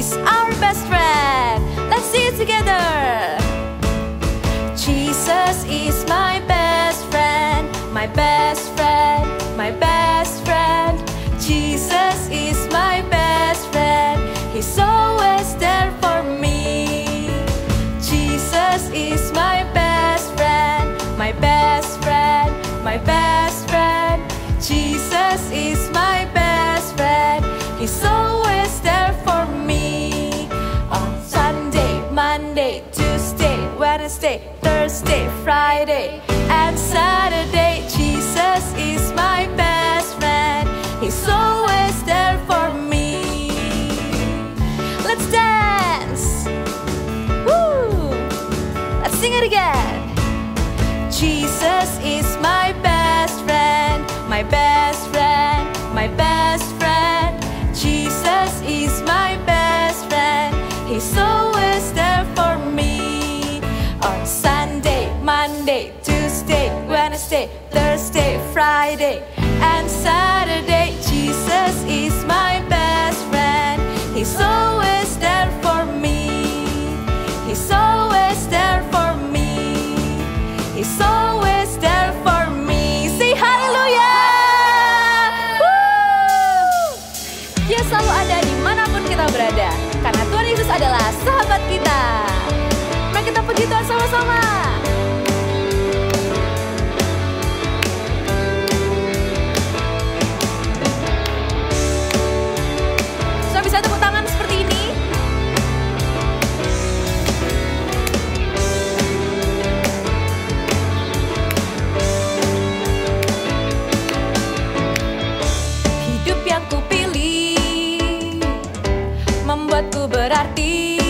is our best friend. Let's see it together. Jesus is my best friend, my best friend, my best friend. Jesus is my best friend. He's always there for me. Jesus is my best friend, my best friend, my best friend. Jesus is my best friend. He's always there for me. On Sunday, Monday, Tuesday, Wednesday, Thursday, Friday, and Saturday. Jesus is my best friend. He's always there for me. Let's dance. Woo! Let's sing it again. Jesus is my best friend, my best friend, my best friend. Jesus is my best friend. He's always there for me. On Sunday, Monday, Tuesday, Wednesday, Thursday, Friday, and Saturday. Jesus is my best friend. He's always there for me. He's always there for me. He's always there for me. Say hallelujah. Woo! Dia selalu ada dimanapun kita berada, karena Tuhan Yesus adalah sahabat kita. Mari kita puji Tuhan sama-sama. Sudah bisa tepuk tangan seperti ini? Ku berarti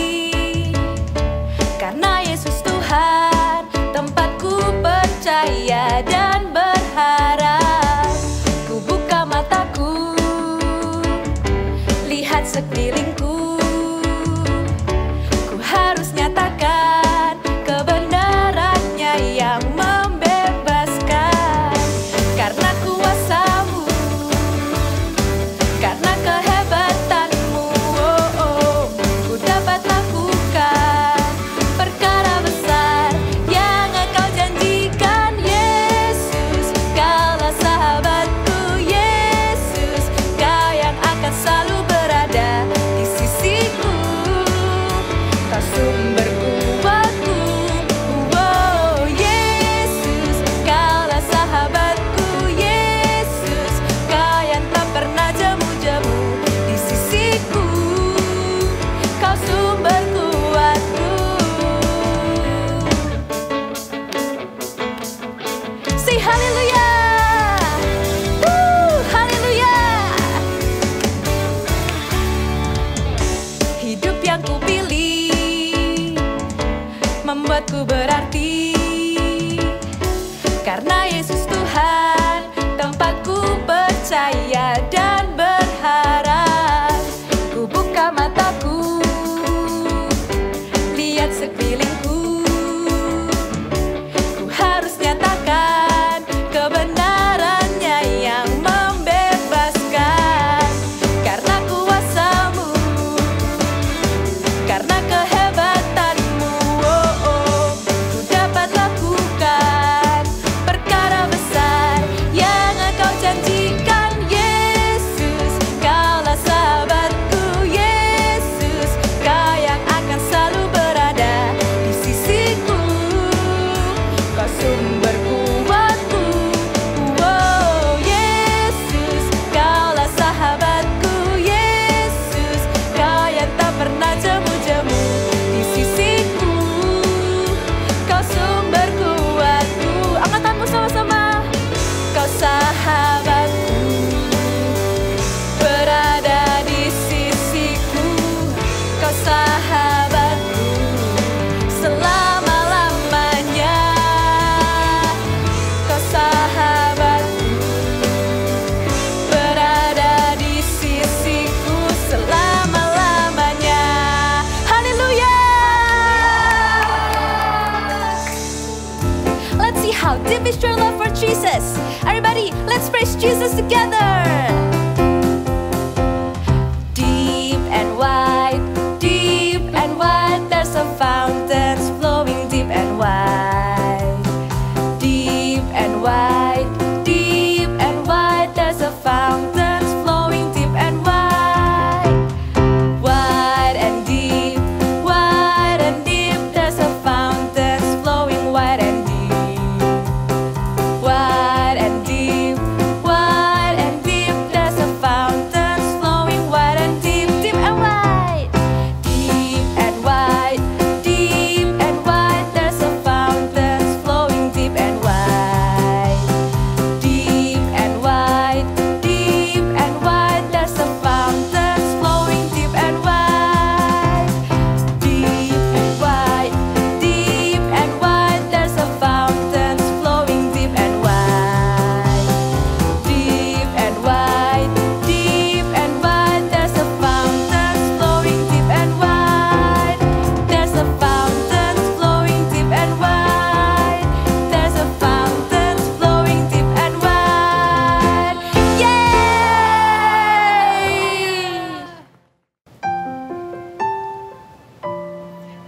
karena Yesus Tuhan, tempatku percaya dan berharap. Ku buka mataku, lihat sekelilingku. Ku harus nyatakan kebenarannya yang membebaskan. Karena kuasamu, karena kehebatan, ku berarti karena Yesus Tuhan, tempatku percaya dan berharap. Ku buka mataku, lihat sekelilingku. Ku harus nyatakan kebenarannya yang membebaskan. Karena kuasamu, karena kehebatan, lakukan perkara besar yang Engkau janjikan. Yesus, Kaulah sahabatku. Yesus, Kau yang akan selalu berada di sisiku. Kau sumber kuatku. Wow, Yesus, Kaulah sahabatku. Yesus, Kau yang tak pernah jemu-jemu di sisiku. Kau sumber kuatku. Angkat tanganmu sama-sama. Kau sahabatku, berada di sisiku. Kau sahabatku selama-lamanya. Kau sahabatku, berada di sisiku selama-lamanya. Haleluya. Let's see how deep is your love for Jesus. Everybody, let's praise Jesus together. Deep and wide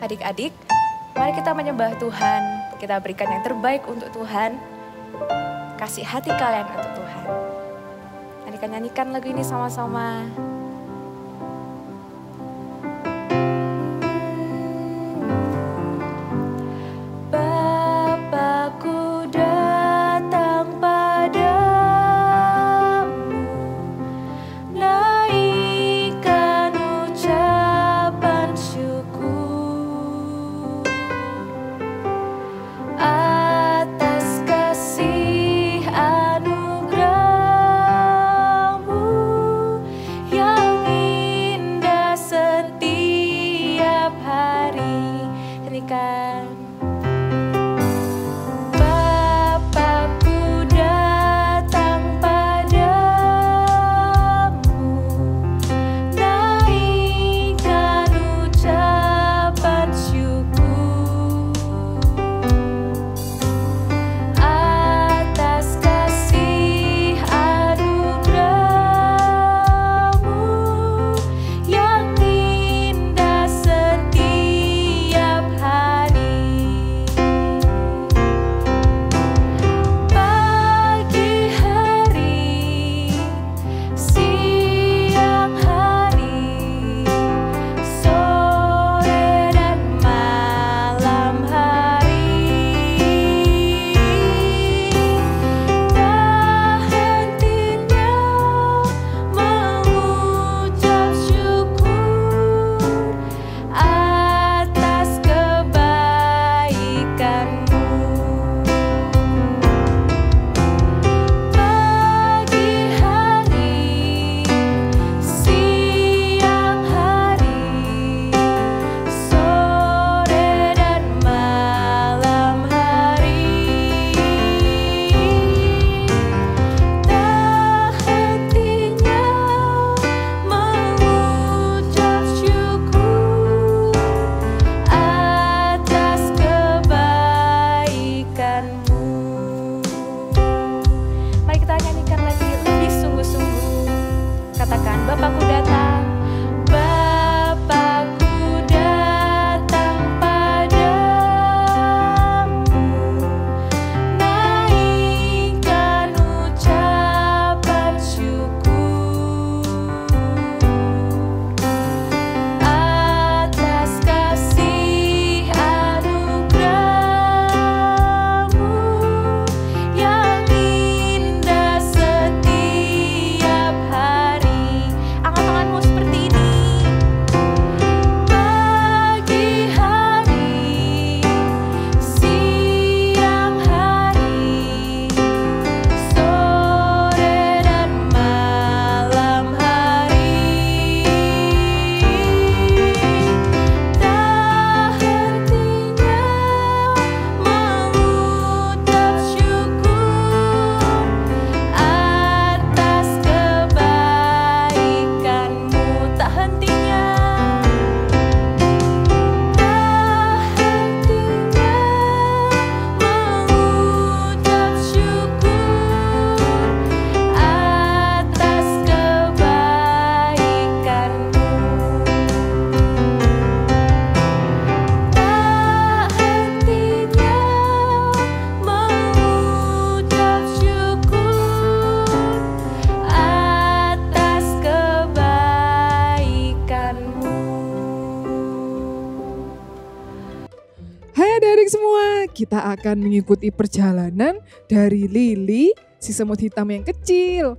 adik-adik, mari kita menyembah Tuhan. Kita berikan yang terbaik untuk Tuhan. Kasih hati kalian untuk Tuhan. Mari kita nyanyikan lagu ini sama-sama. Kita akan mengikuti perjalanan dari Lily, si semut hitam yang kecil.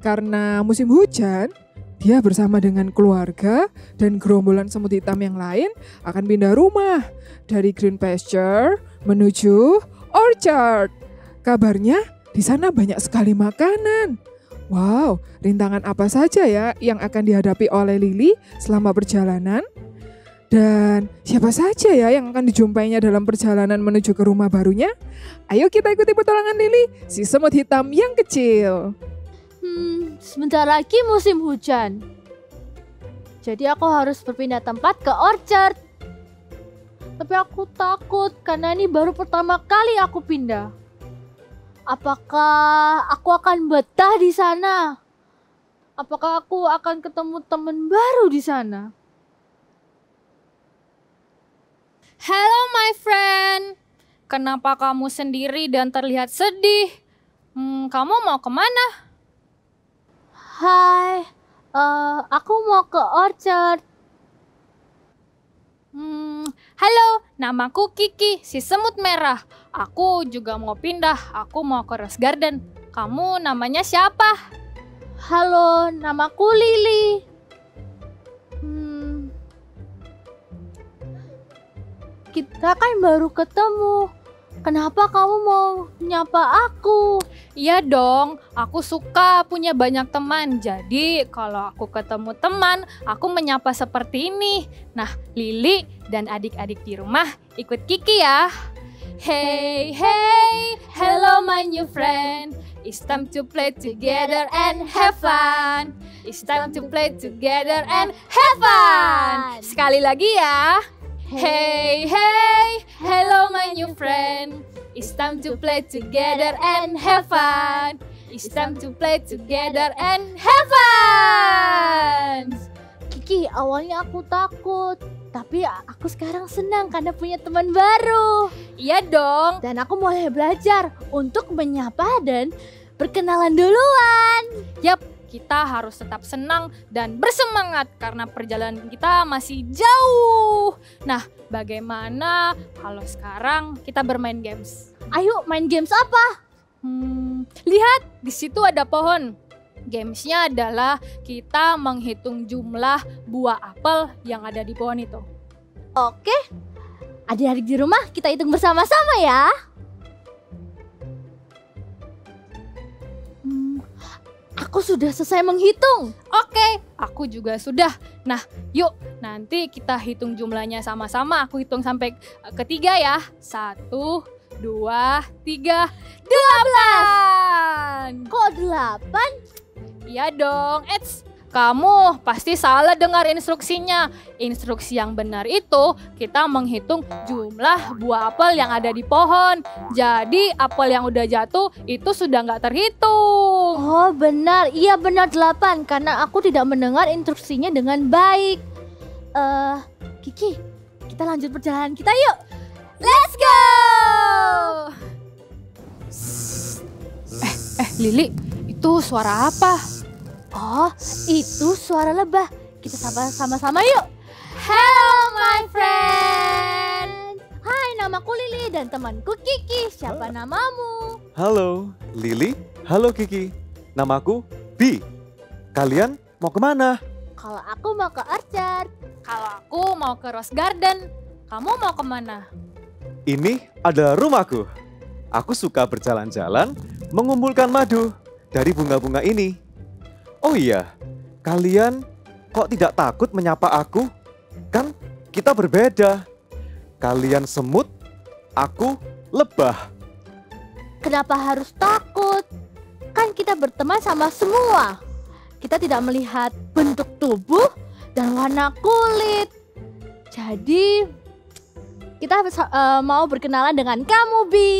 Karena musim hujan, dia bersama dengan keluarga dan gerombolan semut hitam yang lain akan pindah rumah dari Green Pasture menuju Orchard. Kabarnya di sana banyak sekali makanan. Wow, rintangan apa saja ya yang akan dihadapi oleh Lily selama perjalanan? Dan siapa saja ya yang akan dijumpainya dalam perjalanan menuju ke rumah barunya? Ayo kita ikuti petualangan Lily, si semut hitam yang kecil. Sebentar lagi musim hujan. Jadi aku harus berpindah tempat ke Orchard. Tapi aku takut karena ini baru pertama kali aku pindah. Apakah aku akan betah di sana? Apakah aku akan ketemu teman baru di sana? my friend, kenapa kamu sendiri dan terlihat sedih? Kamu mau kemana? Hai, aku mau ke orchard. Halo, namaku Kiki, si semut merah. Aku juga mau pindah, aku mau ke Rose Garden. Kamu namanya siapa? Halo, namaku Lily. Kita kan baru ketemu. Kenapa kamu mau nyapa aku? Iya dong, aku suka punya banyak teman. Jadi kalau aku ketemu teman, aku menyapa seperti ini. Nah, Lily dan adik-adik di rumah ikut Kiki ya. Hey, hey, hello my new friend. It's time to play together and have fun. It's time to play together and have fun. Sekali lagi ya. Hey, hey, hello my new friend. It's time to play together and have fun. It's time to play together and have fun. Kiki, awalnya aku takut, tapi aku sekarang senang karena punya teman baru. Iya dong. Dan aku mulai belajar untuk menyapa dan berkenalan duluan. Yap, kita harus tetap senang dan bersemangat karena perjalanan kita masih jauh. Nah, bagaimana kalau sekarang kita bermain games? Ayo, main games apa? Lihat, di situ ada pohon. Gamesnya adalah kita menghitung jumlah buah apel yang ada di pohon itu. Oke, adik-adik di rumah kita hitung bersama-sama ya. Aku sudah selesai menghitung. Oke, aku juga sudah. Nah, yuk nanti kita hitung jumlahnya sama-sama. Aku hitung sampai ketiga ya. 1, 2, 3, 8. Kok 8? Iya dong, Eds. Kamu pasti salah dengar instruksinya. Instruksi yang benar itu kita menghitung jumlah buah apel yang ada di pohon. Jadi apel yang udah jatuh itu sudah nggak terhitung. Oh benar, iya benar 8 karena aku tidak mendengar instruksinya dengan baik. Kiki, kita lanjut perjalanan kita yuk. Let's go! Lily, itu suara apa? Oh, itu suara lebah. Kita sama-sama yuk. Hello my friend. Hai, namaku Lily dan temanku Kiki. Siapa namamu? Halo, Lily. Halo Kiki. Namaku Bi. Kalian mau kemana? Kalau aku mau ke orchard. Kalau aku mau ke Rose Garden. Kamu mau kemana? Ini adalah rumahku. Aku suka berjalan-jalan mengumpulkan madu dari bunga-bunga ini. Oh iya, kalian kok tidak takut menyapa aku? Kan kita berbeda. Kalian semut, aku lebah. Kenapa harus takut? Kan kita berteman sama semua. Kita tidak melihat bentuk tubuh dan warna kulit. Jadi kita mau berkenalan dengan kamu, Bi.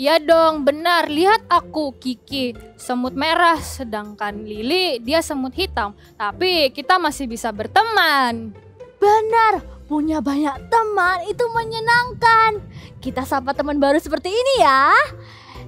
Iya dong, benar. Lihat aku, Kiki, semut merah. Sedangkan Lily, dia semut hitam. Tapi kita masih bisa berteman. Benar, punya banyak teman itu menyenangkan. Kita sapa teman baru seperti ini ya.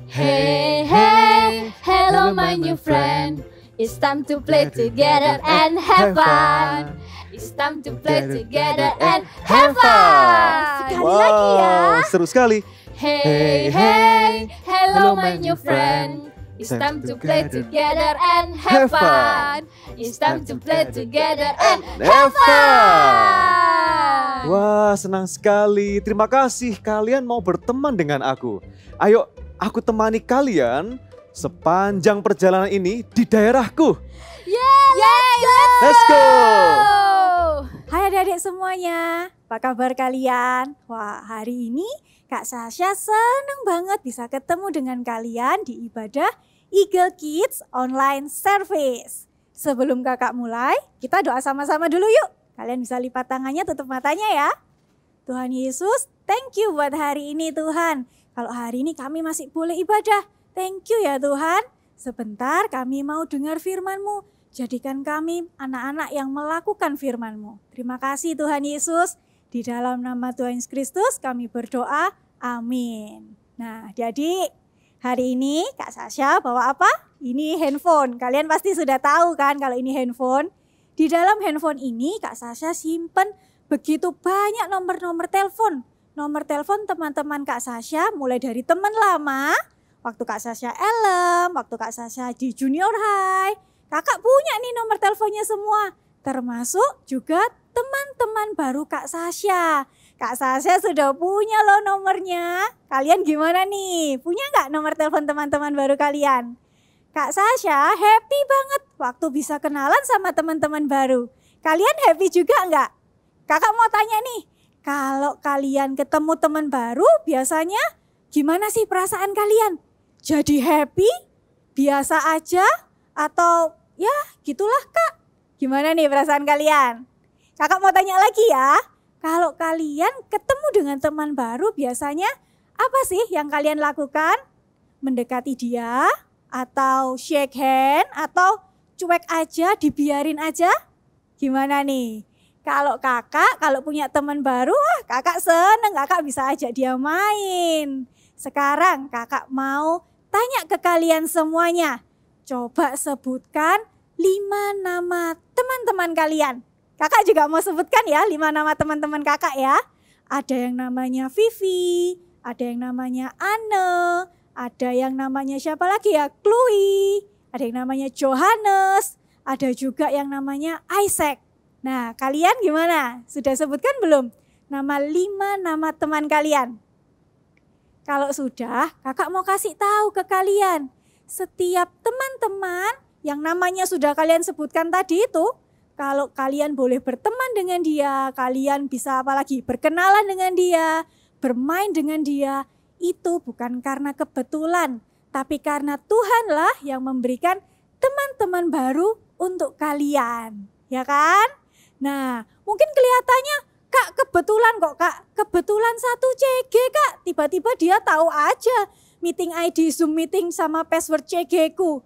Hey, hey, hello my new friend. It's time to play together and have fun. It's time to play together and have fun. Sekali lagi ya. Seru sekali. Hey, hey, hello my new friend. It's time to play together and have fun. It's time to play together and have fun. Wah, senang sekali. Terima kasih kalian mau berteman dengan aku. Ayo, aku temani kalian sepanjang perjalanan ini di daerahku. Yeay, let's go! Hai adik-adik semuanya, apa kabar kalian? Wah, hari ini Kak Sasha seneng banget bisa ketemu dengan kalian di ibadah Eagle Kids Online Service. Sebelum kakak mulai, kita doa sama-sama dulu yuk. Kalian bisa lipat tangannya, tutup matanya ya. Tuhan Yesus, thank you buat hari ini Tuhan. Kalau hari ini kami masih boleh ibadah, thank you ya Tuhan. Sebentar kami mau dengar firman-Mu, jadikan kami anak-anak yang melakukan firman-Mu. Terima kasih Tuhan Yesus, Di dalam nama Tuhan Yesus Kristus kami berdoa, amin. Nah, jadi hari ini Kak Sasha bawa apa? Ini handphone. Kalian pasti sudah tahu kan kalau ini handphone. Di dalam handphone ini Kak Sasha simpen begitu banyak nomor-nomor telepon. Nomor telepon teman-teman Kak Sasha mulai dari teman lama, waktu Kak Sasha LM, waktu Kak Sasha di Junior High. Kakak punya nih nomor teleponnya semua. Termasuk juga teman-teman baru Kak Sasha. Kak Sasha sudah punya loh nomornya. Kalian gimana nih? Punya nggak nomor telepon teman-teman baru kalian? Kak Sasha happy banget waktu bisa kenalan sama teman-teman baru. Kalian happy juga nggak? Kakak mau tanya nih, kalau kalian ketemu teman baru biasanya gimana sih perasaan kalian? Jadi happy, biasa aja, atau ya gitulah Kak. Gimana nih perasaan kalian? Kakak mau tanya lagi ya. Kalau kalian ketemu dengan teman baru biasanya apa sih yang kalian lakukan? Mendekati dia, atau shake hand, atau cuek aja, dibiarin aja? Gimana nih? Kalau kakak, kalau punya teman baru, kakak seneng, kakak bisa ajak dia main. Sekarang kakak mau tanya ke kalian semuanya. Coba sebutkan 5 nama teman-teman kalian. Kakak juga mau sebutkan ya 5 nama teman-teman kakak ya. Ada yang namanya Vivi, ada yang namanya Anne, ada yang namanya siapa lagi ya? Chloe, ada yang namanya Johannes, ada juga yang namanya Isaac. Nah, kalian gimana? Sudah sebutkan belum nama 5 nama teman kalian? Kalau sudah, kakak mau kasih tahu ke kalian. Setiap teman-teman yang namanya sudah kalian sebutkan tadi itu, kalau kalian boleh berteman dengan dia, kalian bisa apalagi berkenalan dengan dia, bermain dengan dia, itu bukan karena kebetulan, tapi karena Tuhanlah yang memberikan teman-teman baru untuk kalian, ya kan? Nah, mungkin kelihatannya, Kak, kebetulan kok, Kak. Kebetulan satu CG, Kak. Tiba-tiba dia tahu aja meeting ID, Zoom meeting sama password CG-ku.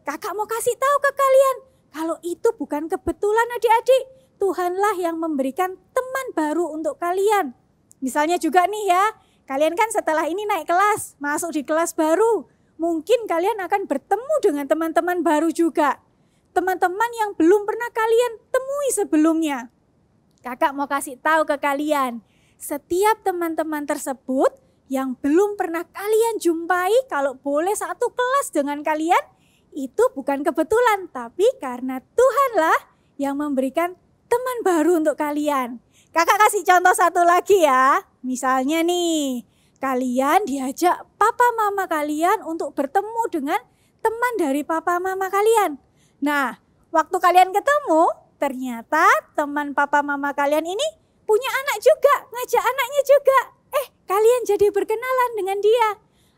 Kakak mau kasih tahu ke kalian. Kalau itu bukan kebetulan adik-adik. Tuhanlah yang memberikan teman baru untuk kalian. Misalnya juga nih ya, kalian kan setelah ini naik kelas, masuk di kelas baru. Mungkin kalian akan bertemu dengan teman-teman baru juga. Teman-teman yang belum pernah kalian temui sebelumnya. Kakak mau kasih tahu ke kalian, setiap teman-teman tersebut yang belum pernah kalian jumpai, kalau boleh satu kelas dengan kalian, itu bukan kebetulan, tapi karena Tuhanlah yang memberikan teman baru untuk kalian. Kakak kasih contoh satu lagi ya, misalnya nih, kalian diajak papa mama kalian untuk bertemu dengan teman dari papa mama kalian. Nah, waktu kalian ketemu, ternyata teman papa mama kalian ini punya anak juga, ngajak anaknya juga. Kalian jadi berkenalan dengan dia.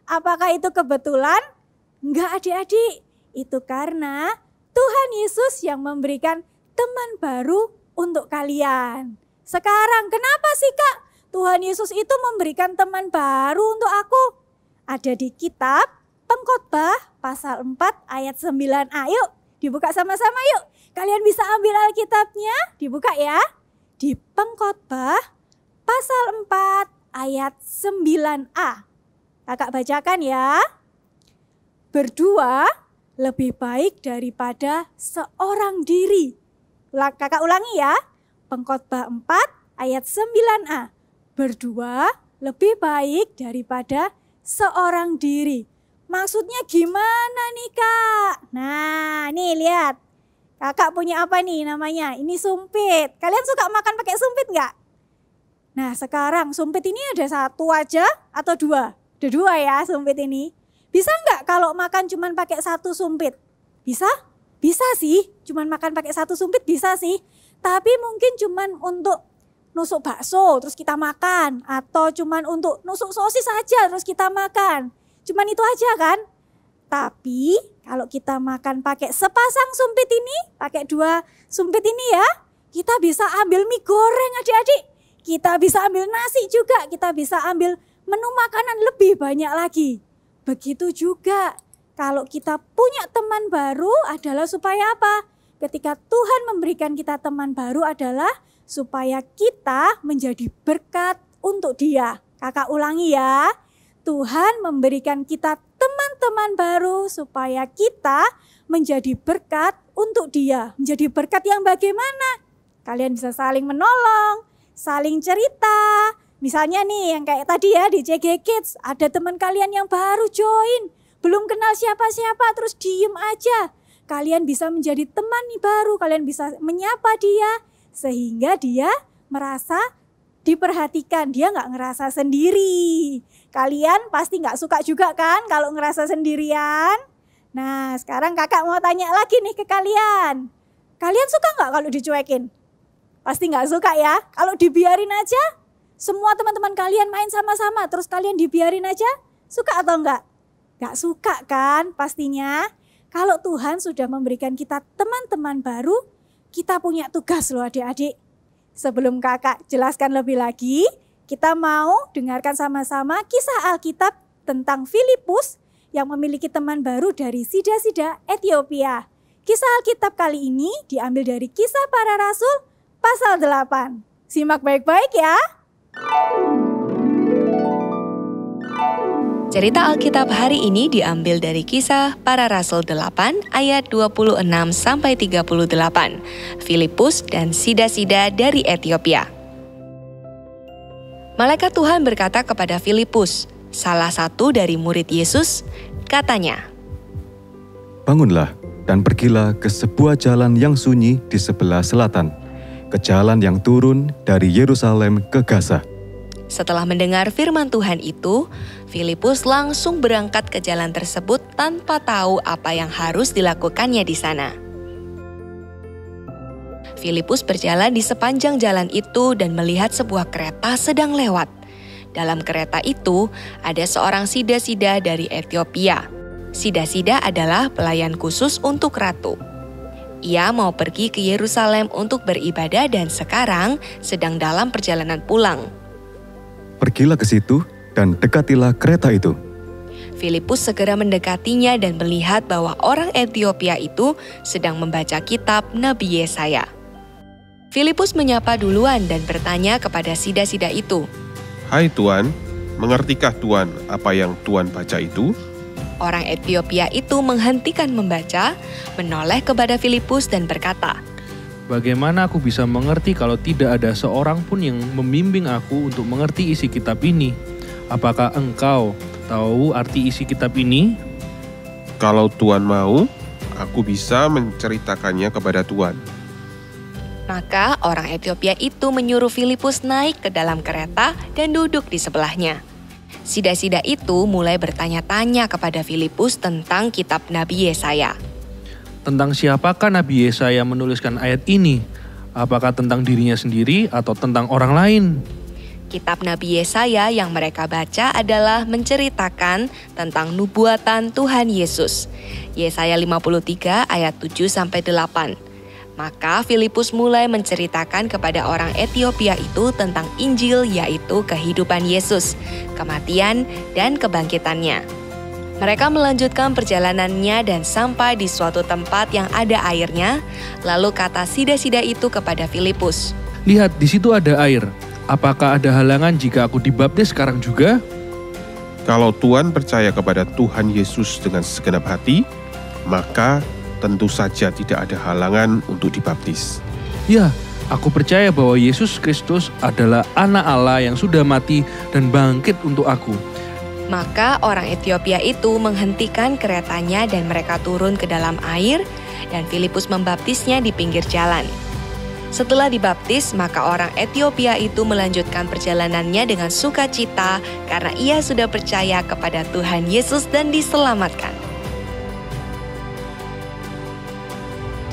Apakah itu kebetulan? Enggak adik-adik, itu karena Tuhan Yesus yang memberikan teman baru untuk kalian. Sekarang, kenapa sih Kak Tuhan Yesus itu memberikan teman baru untuk aku? Ada di kitab Pengkhotbah pasal 4 ayat 9a, yuk. Dibuka sama-sama yuk. Kalian bisa ambil Alkitabnya. Dibuka ya. Di Pengkhotbah pasal 4 ayat 9a. Kakak bacakan ya. Berdua lebih baik daripada seorang diri. Kakak ulangi ya. Pengkhotbah 4 ayat 9a. Berdua lebih baik daripada seorang diri. Maksudnya gimana nih Kak? Nah nih lihat, kakak punya apa nih namanya? Ini sumpit. Kalian suka makan pakai sumpit nggak? Nah sekarang sumpit ini ada satu aja atau dua? Ada dua ya sumpit ini. Bisa nggak kalau makan cuman pakai satu sumpit? Bisa? Bisa sih, cuman makan pakai satu sumpit bisa sih. Tapi mungkin cuman untuk nusuk bakso terus kita makan. Atau cuman untuk nusuk sosis aja terus kita makan. Cuman itu aja kan, tapi kalau kita makan pakai sepasang sumpit ini, pakai dua sumpit ini ya, kita bisa ambil mie goreng adik-adik, kita bisa ambil nasi juga, kita bisa ambil menu makanan lebih banyak lagi. Begitu juga, kalau kita punya teman baru adalah supaya apa? Ketika Tuhan memberikan kita teman baru adalah supaya kita menjadi berkat untuk dia. Kakak ulangi ya, Tuhan memberikan kita teman-teman baru supaya kita menjadi berkat untuk dia. Menjadi berkat yang bagaimana? Kalian bisa saling menolong, saling cerita. Misalnya nih yang kayak tadi ya di CG Kids, ada teman kalian yang baru join, belum kenal siapa-siapa terus diem aja. Kalian bisa menjadi teman baru, kalian bisa menyapa dia sehingga dia merasa diperhatikan, dia nggak ngerasa sendiri. Kalian pasti nggak suka juga kan kalau ngerasa sendirian. Nah sekarang kakak mau tanya lagi nih ke kalian. Kalian suka nggak kalau dicuekin? Pasti nggak suka ya. Kalau dibiarin aja, semua teman-teman kalian main sama-sama, terus kalian dibiarin aja, suka atau enggak? Enggak suka kan pastinya. Kalau Tuhan sudah memberikan kita teman-teman baru, kita punya tugas loh adik-adik. Sebelum kakak jelaskan lebih lagi, kita mau dengarkan sama-sama kisah Alkitab tentang Filipus yang memiliki teman baru dari sida-sida Ethiopia. Kisah Alkitab kali ini diambil dari Kisah Para Rasul pasal 8. Simak baik-baik ya. Cerita Alkitab hari ini diambil dari Kisah Para Rasul 8 ayat 26 sampai 38. Filipus dan sida-sida dari Ethiopia. Malaikat Tuhan berkata kepada Filipus, salah satu dari murid Yesus, katanya, "Bangunlah dan pergilah ke sebuah jalan yang sunyi di sebelah selatan, ke jalan yang turun dari Yerusalem ke Gaza." Setelah mendengar firman Tuhan itu, Filipus langsung berangkat ke jalan tersebut tanpa tahu apa yang harus dilakukannya di sana. Filipus berjalan di sepanjang jalan itu dan melihat sebuah kereta sedang lewat. Dalam kereta itu ada seorang sida-sida dari Ethiopia. Sida-sida adalah pelayan khusus untuk ratu. Ia mau pergi ke Yerusalem untuk beribadah dan sekarang sedang dalam perjalanan pulang. "Pergilah ke situ dan dekatilah kereta itu." Filipus segera mendekatinya dan melihat bahwa orang Ethiopia itu sedang membaca kitab Nabi Yesaya. Filipus menyapa duluan dan bertanya kepada sida-sida itu, "Hai Tuan, mengertikah Tuan apa yang Tuan baca itu?" Orang Ethiopia itu menghentikan membaca, menoleh kepada Filipus dan berkata, "Bagaimana aku bisa mengerti kalau tidak ada seorang pun yang membimbing aku untuk mengerti isi kitab ini? Apakah engkau tahu arti isi kitab ini?" "Kalau Tuan mau, aku bisa menceritakannya kepada Tuan." Maka orang Ethiopia itu menyuruh Filipus naik ke dalam kereta dan duduk di sebelahnya. Sida-sida itu mulai bertanya-tanya kepada Filipus tentang kitab Nabi Yesaya. "Tentang siapakah Nabi Yesaya menuliskan ayat ini? Apakah tentang dirinya sendiri atau tentang orang lain?" Kitab Nabi Yesaya yang mereka baca adalah menceritakan tentang nubuatan Tuhan Yesus. Yesaya 53 ayat 7-8. Maka Filipus mulai menceritakan kepada orang Ethiopia itu tentang Injil, yaitu kehidupan Yesus, kematian, dan kebangkitannya. Mereka melanjutkan perjalanannya dan sampai di suatu tempat yang ada airnya, lalu kata sida-sida itu kepada Filipus, "Lihat, di situ ada air. Apakah ada halangan jika aku dibaptis sekarang juga?" "Kalau Tuan percaya kepada Tuhan Yesus dengan segenap hati, maka tentu saja tidak ada halangan untuk dibaptis." "Ya, aku percaya bahwa Yesus Kristus adalah Anak Allah yang sudah mati dan bangkit untuk aku." Maka orang Ethiopia itu menghentikan keretanya dan mereka turun ke dalam air dan Filipus membaptisnya di pinggir jalan. Setelah dibaptis, maka orang Ethiopia itu melanjutkan perjalanannya dengan sukacita karena ia sudah percaya kepada Tuhan Yesus dan diselamatkan.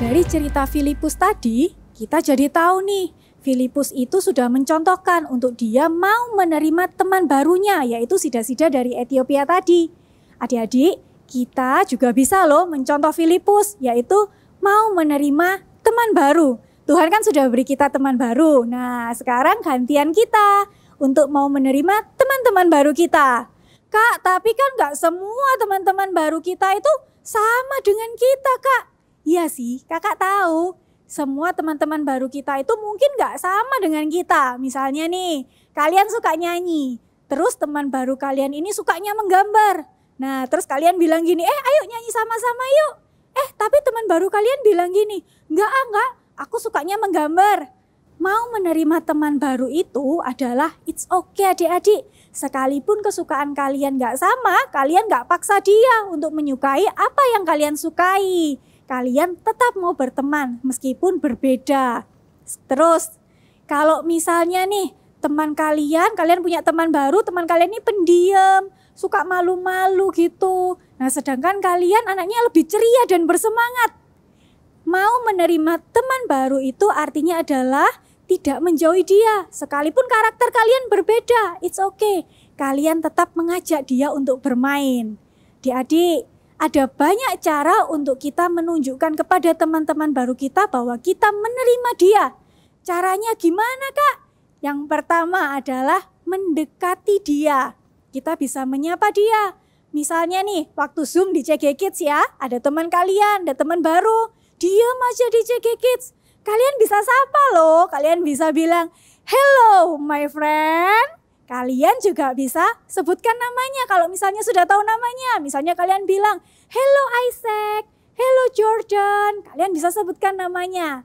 Dari cerita Filipus tadi, kita jadi tahu nih, Filipus itu sudah mencontohkan untuk dia mau menerima teman barunya, yaitu sida-sida dari Ethiopia tadi. Adik-adik, kita juga bisa loh mencontoh Filipus, yaitu mau menerima teman baru. Tuhan kan sudah beri kita teman baru. Nah, sekarang gantian kita untuk mau menerima teman-teman baru kita. "Kak, tapi kan nggak semua teman-teman baru kita itu sama dengan kita, Kak." "Iya sih, kakak tahu. semua teman-teman baru kita itu mungkin nggak sama dengan kita. Misalnya nih, kalian suka nyanyi, terus teman baru kalian ini sukanya menggambar. Nah, terus kalian bilang gini, ayo nyanyi sama-sama yuk. Tapi teman baru kalian bilang gini, nggak, aku sukanya menggambar. Mau menerima teman baru itu adalah it's okay adik-adik. Sekalipun kesukaan kalian nggak sama, kalian nggak paksa dia untuk menyukai apa yang kalian sukai. Kalian tetap mau berteman meskipun berbeda. Terus kalau misalnya nih teman kalian punya teman baru, teman kalian ini pendiam, suka malu-malu gitu. Nah, sedangkan kalian anaknya lebih ceria dan bersemangat. Mau menerima teman baru itu artinya adalah tidak menjauhi dia. Sekalipun karakter kalian berbeda, it's okay. Kalian tetap mengajak dia untuk bermain. Adik-adik, ada banyak cara untuk kita menunjukkan kepada teman-teman baru kita bahwa kita menerima dia. Caranya gimana, Kak? Yang pertama adalah mendekati dia. Kita bisa menyapa dia. Misalnya nih, waktu Zoom di CG Kids ya, ada teman kalian, ada teman baru. Diam aja di CG Kids. Kalian bisa sapa loh, kalian bisa bilang, hello my friend. Kalian juga bisa sebutkan namanya kalau misalnya sudah tahu namanya. Misalnya kalian bilang, hello Isaac, hello Jordan. Kalian bisa sebutkan namanya.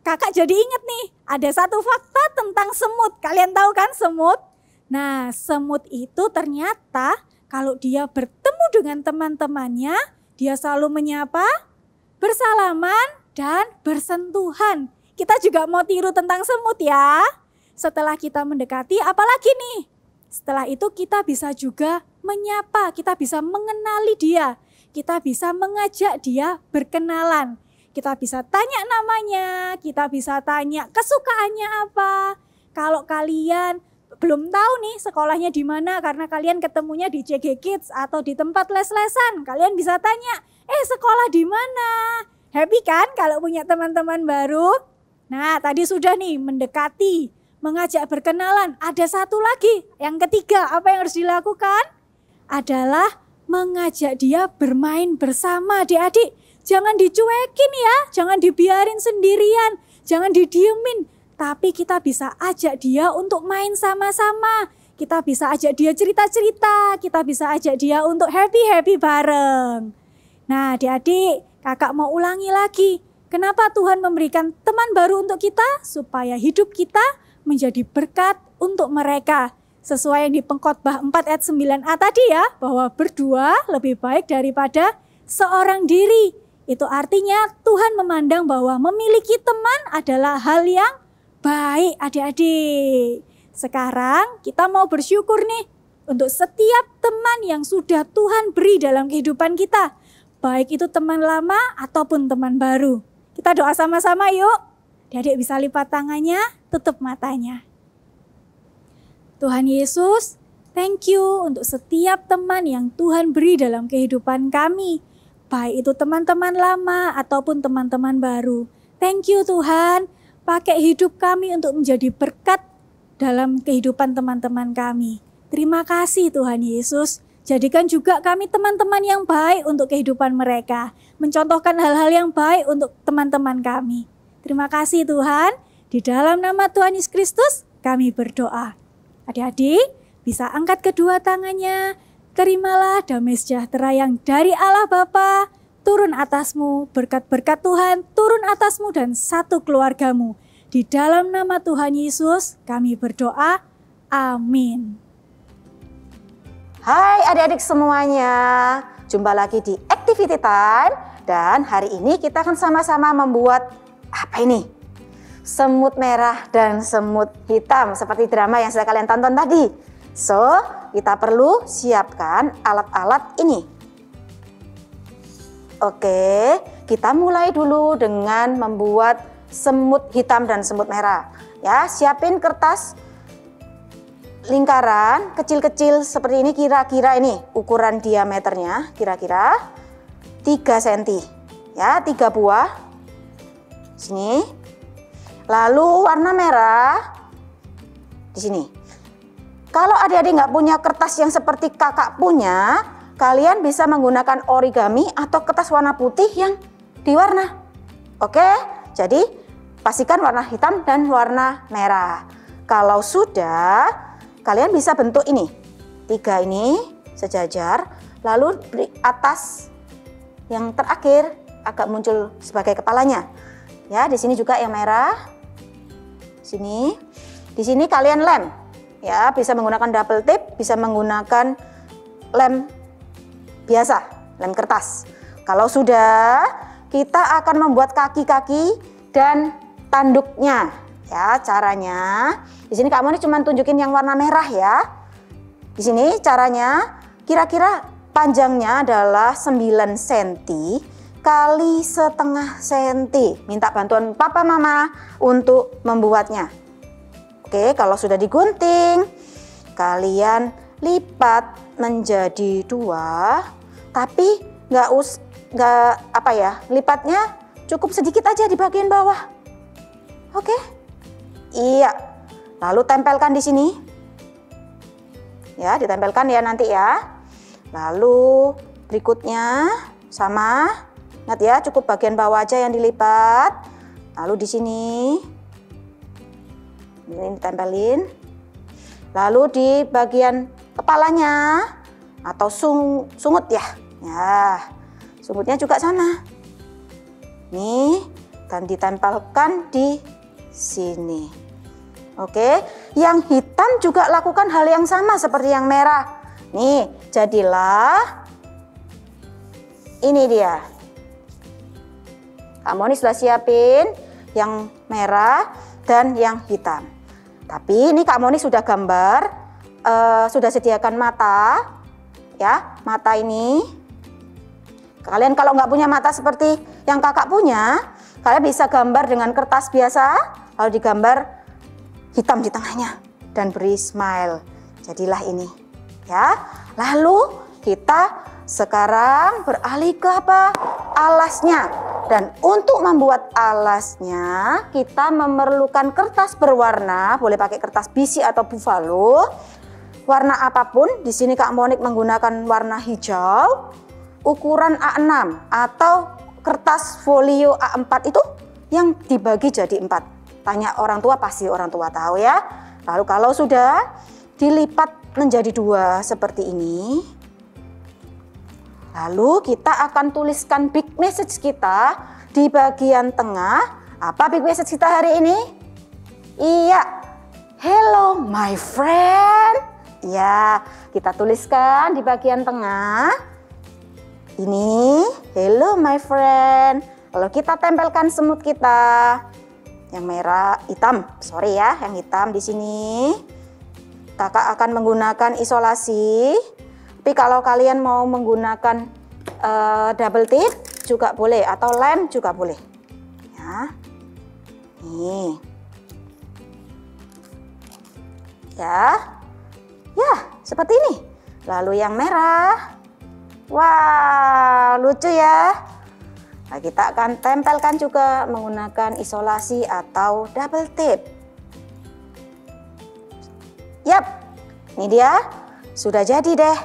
Kakak jadi ingat nih, ada satu fakta tentang semut. Kalian tahu kan semut? Nah, semut itu ternyata kalau dia bertemu dengan teman-temannya, dia selalu menyapa, bersalaman, dan bersentuhan. Kita juga mau tiru tentang semut ya. Setelah kita mendekati, apalagi nih? Setelah itu kita bisa juga menyapa, kita bisa mengenali dia. Kita bisa mengajak dia berkenalan. Kita bisa tanya namanya, kita bisa tanya kesukaannya apa. Kalau kalian belum tahu nih sekolahnya di mana karena kalian ketemunya di CG Kids atau di tempat les-lesan, kalian bisa tanya, sekolah di mana? Happy kan kalau punya teman-teman baru? Nah, tadi sudah nih mendekati, mengajak berkenalan. Ada satu lagi, yang ketiga, apa yang harus dilakukan? Adalah mengajak dia bermain bersama adik-adik. Jangan dicuekin ya, jangan dibiarin sendirian, jangan didiemin. Tapi kita bisa ajak dia untuk main sama-sama. Kita bisa ajak dia cerita-cerita, kita bisa ajak dia untuk happy-happy bareng. Nah adik-adik, kakak mau ulangi lagi. Kenapa Tuhan memberikan teman baru untuk kita? Supaya hidup kita menjadi berkat untuk mereka. Sesuai yang di Pengkhotbah 4 ayat 9a tadi ya, bahwa berdua lebih baik daripada seorang diri. Itu artinya Tuhan memandang bahwa memiliki teman adalah hal yang baik adik-adik. Sekarang kita mau bersyukur nih untuk setiap teman yang sudah Tuhan beri dalam kehidupan kita. Baik itu teman lama ataupun teman baru. Kita doa sama-sama yuk. Adik-adik bisa lipat tangannya, tutup matanya. Tuhan Yesus, thank you untuk setiap teman yang Tuhan beri dalam kehidupan kami. Baik itu teman-teman lama ataupun teman-teman baru. Thank you Tuhan, pakai hidup kami untuk menjadi berkat dalam kehidupan teman-teman kami. Terima kasih Tuhan Yesus. Jadikan juga kami teman-teman yang baik untuk kehidupan mereka. Mencontohkan hal-hal yang baik untuk teman-teman kami. Terima kasih Tuhan, di dalam nama Tuhan Yesus Kristus kami berdoa. Adik-adik bisa angkat kedua tangannya, terimalah damai sejahtera yang dari Allah Bapa turun atasmu, berkat-berkat Tuhan turun atasmu dan satu keluargamu. Di dalam nama Tuhan Yesus kami berdoa, amin. Hai adik-adik semuanya, jumpa lagi di Activity Time dan hari ini kita akan sama-sama membuat apa ini? Semut merah dan semut hitam seperti drama yang sudah kalian tonton tadi. So, kita perlu siapkan alat-alat ini. Oke, kita mulai dulu dengan membuat semut hitam dan semut merah. Ya, siapin kertas lingkaran kecil-kecil seperti ini, kira-kira ini ukuran diameternya kira-kira 3 cm. Ya, 3 buah. Sini, lalu warna merah di sini. Kalau adik-adik nggak punya kertas yang seperti kakak punya, kalian bisa menggunakan origami atau kertas warna putih yang diwarna. Oke, jadi Pastikan warna hitam dan warna merah. Kalau sudah, kalian bisa bentuk ini. Tiga ini sejajar, lalu di atas yang terakhir agak muncul sebagai kepalanya. Ya, di sini juga yang merah. Sini. Di sini kalian lem. Ya, bisa menggunakan double tape, bisa menggunakan lem biasa, lem kertas. Kalau sudah, kita akan membuat kaki-kaki dan tanduknya. Ya, caranya di sini Kak Moni cuma tunjukin yang warna merah ya. Di sini caranya kira-kira panjangnya adalah 9 cm kali setengah cm. Minta bantuan papa mama untuk membuatnya. Oke, kalau sudah digunting, kalian lipat menjadi dua, tapi lipatnya cukup sedikit aja di bagian bawah. Oke. Iya. Lalu tempelkan di sini. Ya, ditempelkan ya nanti ya. Lalu berikutnya sama. Ingat ya, cukup bagian bawah aja yang dilipat. Lalu di sini. Ini ditempelin. Lalu di bagian kepalanya atau sungut ya. Ya. Sungutnya juga sama. Nih, dan ditempelkan di sini. Oke, yang hitam juga lakukan hal yang sama seperti yang merah. Nih, jadilah ini dia. Kamu ini sudah siapin yang merah dan yang hitam. Tapi ini Kak Moni sudah gambar, sudah sediakan mata, ya, mata ini. Kalian kalau nggak punya mata seperti yang kakak punya, kalian bisa gambar dengan kertas biasa, lalu digambar hitam di tengahnya dan beri smile. Jadilah ini, ya. Lalu kita sekarang beralih ke apa? Alasnya. Dan untuk membuat alasnya, kita memerlukan kertas berwarna. Boleh pakai kertas bisi atau buffalo. Warna apapun. Di sini Kak Monik menggunakan warna hijau. Ukuran A6 atau kertas folio A4 itu yang dibagi jadi 4. Tanya orang tua, pasti orang tua tahu ya. Lalu kalau sudah dilipat menjadi dua seperti ini. Lalu kita akan tuliskan big message kita di bagian tengah. Apa big message kita hari ini? Iya, hello my friend. Ya, kita tuliskan di bagian tengah. Ini, hello my friend. Lalu kita tempelkan semut kita. Yang merah, hitam. Sorry ya, yang hitam di sini. Kakak akan menggunakan isolasi. Tapi kalau kalian mau menggunakan double tip juga boleh. Atau lem juga boleh. Ya. Nih. Ya. Ya, seperti ini. Lalu yang merah. Wah, lucu ya. Nah, kita akan tempelkan juga menggunakan isolasi atau double tape. Yap, ini dia. Sudah jadi deh.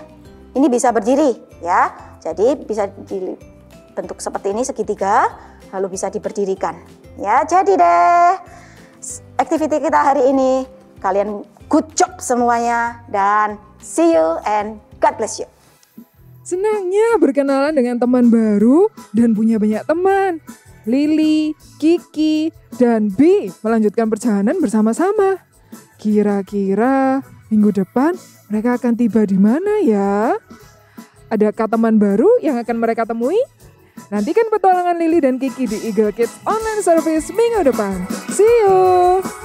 Ini bisa berdiri ya. Jadi bisa dibentuk seperti ini segitiga, lalu bisa diberdirikan. Ya, jadi deh. Activity kita hari ini. Kalian good job semuanya dan see you and God bless you. Senangnya berkenalan dengan teman baru dan punya banyak teman. Lily, Kiki, dan Bi melanjutkan perjalanan bersama-sama. Kira-kira minggu depan mereka akan tiba di mana ya? Adakah teman baru yang akan mereka temui? Nantikan petualangan Lily dan Kiki di Eagle Kids Online Service minggu depan. See you!